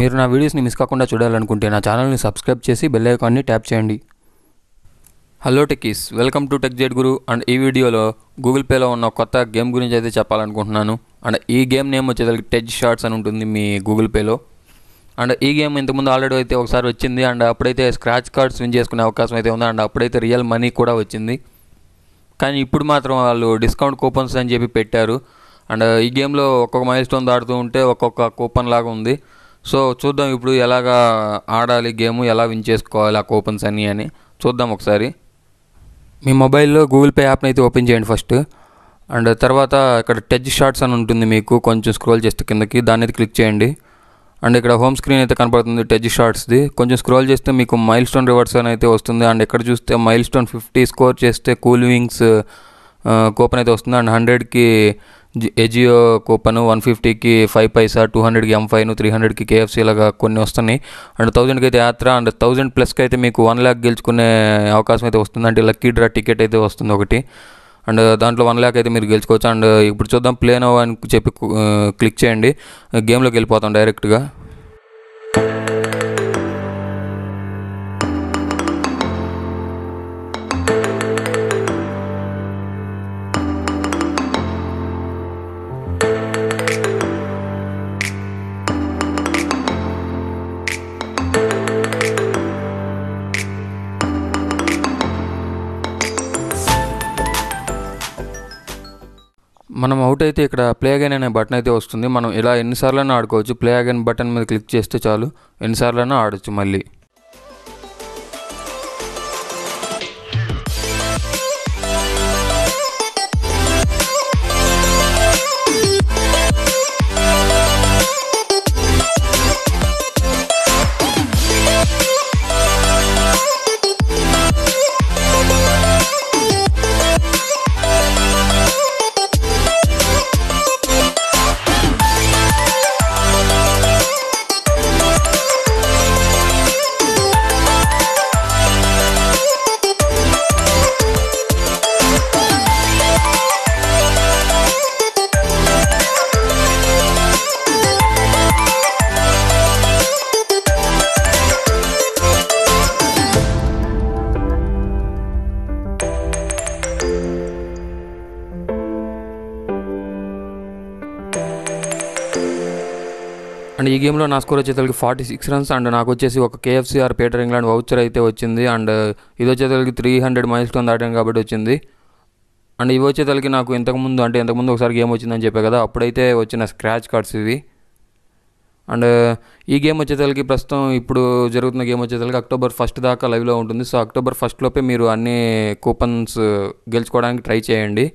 మీరు నా వీడియోస్ని మిస్ కాకుండా చూడాలనుకుంటే నా ఛానల్ని సబ్స్క్రైబ్ చేసి బెల్ ఐకాన్ని ట్యాప్ చేయండి. Hello techies, welcome to Tech Jet Guru. And ఈ వీడియోలో గూగుల్ పేలో ఉన్న కొత్త గేమ్ గురించి అయితే చెప్పాలనుకుంటున్నాను. అండ్ ఈ గేమ్ నేమ్ వచ్చేసరికి టెజ్ షాట్స్ అని ఉంటుంది మీ గూగుల్ పేలో. అండ్ ఈ గేమ్ ఇంతకుముందు ఆల్రెడీ అయితే ఒకసారి వచ్చింది. అండ్ అప్పుడైతే స్క్రాచ్ కార్డ్స్ విన్ చేసుకునే అవకాశం అయితే ఉంది. అండ్ అప్పుడైతే రియల్ మనీ కూడా వచ్చింది. కానీ ఇప్పుడు మాత్రం వాళ్ళు డిస్కౌంట్ కూపన్స్ అని చెప్పి పెట్టారు. అండ్ ఈ గేమ్లో ఒక్కొక్క మైల్ స్టోన్ దాటుతూ ఉంటే ఒక్కొక్క కూపన్ లాగా ఉంది. సో చూద్దాం ఇప్పుడు ఎలాగా ఆడాలి గేమ్, ఎలా విన్ చేసుకోవాలి ఆ కూపన్స్ అన్నీ అని చూద్దాం. ఒకసారి మీ మొబైల్లో గూగుల్ పే యాప్ని అయితే ఓపెన్ చేయండి ఫస్ట్. అండ్ తర్వాత ఇక్కడ టెజ్ షాట్స్ అని ఉంటుంది, మీకు కొంచెం స్క్రోల్ చేస్తే కిందకి దాన్ని అయితే క్లిక్ చేయండి. అండ్ ఇక్కడ హోమ్ స్క్రీన్ అయితే కనపడుతుంది టెజ్ షాట్స్ది. కొంచెం స్క్రోల్ చేస్తే మీకు మైల్ స్టోన్ రివార్డ్స్ అని అయితే వస్తుంది. అండ్ ఇక్కడ చూస్తే మైల్ స్టోన్ 50 స్కోర్ చేస్తే కూల్వింగ్స్ కూపన్ అయితే వస్తుంది. అండ్ 100కి ఎజియో కూపను, 150కి 5 పైసా, 200కి M5, 300కి KFC ఇలాగా కొన్ని వస్తున్నాయి. అండ్ 1000కి అయితే యాత్రా, అండ్ 1000 ప్లస్కి అయితే మీకు 1 లక్ష గెలుచుకునే అవకాశం అయితే వస్తుంది. అంటే లక్కీ డ్రా టికెట్ అయితే వస్తుంది ఒకటి. అండ్ దాంట్లో 1 లక్ష అయితే మీరు గెలుచుకోవచ్చు. అండ్ ఇప్పుడు చూద్దాం, ప్లే నౌ అని చెప్పి క్లిక్ చేయండి, గేమ్లోకి వెళ్ళిపోతాం డైరెక్ట్గా. మనం అవుట్ అయితే ఇక్కడ ప్లే అగైన్ అనే బటన్ అయితే వస్తుంది. మనం ఇలా ఎన్నిసార్లైనా ఆడుకోవచ్చు. ప్లే అగైన్ బటన్ మీద క్లిక్ చేస్తే చాలు, ఎన్నిసార్లైనా ఆడొచ్చు మళ్ళీ. అండ్ ఈ గేమ్లో నా స్కోర్ వచ్చేసరికి 46 రన్స్. అండ్ నాకు వచ్చేసి ఒక KFC or Peter England voucher అయితే వచ్చింది. అండ్ ఇది వచ్చేసరికి 300 మైల్ స్టోన్ దాటాను కాబట్టి వచ్చింది. అండ్ ఇవి వచ్చేసరికి నాకు ఇంతకుముందు ఒకసారి గేమ్ వచ్చిందని చెప్పే కదా, అప్పుడైతే వచ్చిన స్క్రాచ్ కార్డ్స్ ఇవి. అండ్ ఈ గేమ్ వచ్చేసరికి ప్రస్తుతం ఇప్పుడు జరుగుతున్న గేమ్ వచ్చేసరికి October 1 దాకా లైవ్లో ఉంటుంది. సో October 1 లోపే మీరు అన్ని కూపన్స్ గెలుచుకోవడానికి ట్రై చేయండి.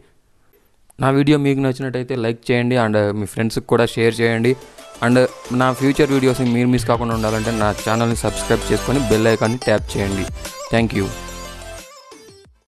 నా వీడియో మీకు నచ్చినట్టయితే లైక్ చేయండి. అండ్ మీ ఫ్రెండ్స్కి కూడా షేర్ చేయండి. అండ్ నా ఫ్యూచర్ వీడియోస్ని మీరు మిస్ కాకుండా ఉండాలంటే నా ఛానల్ని సబ్స్క్రైబ్ చేసుకొని బెల్ ఐకాన్ని ట్యాప్ చేయండి. Thank you.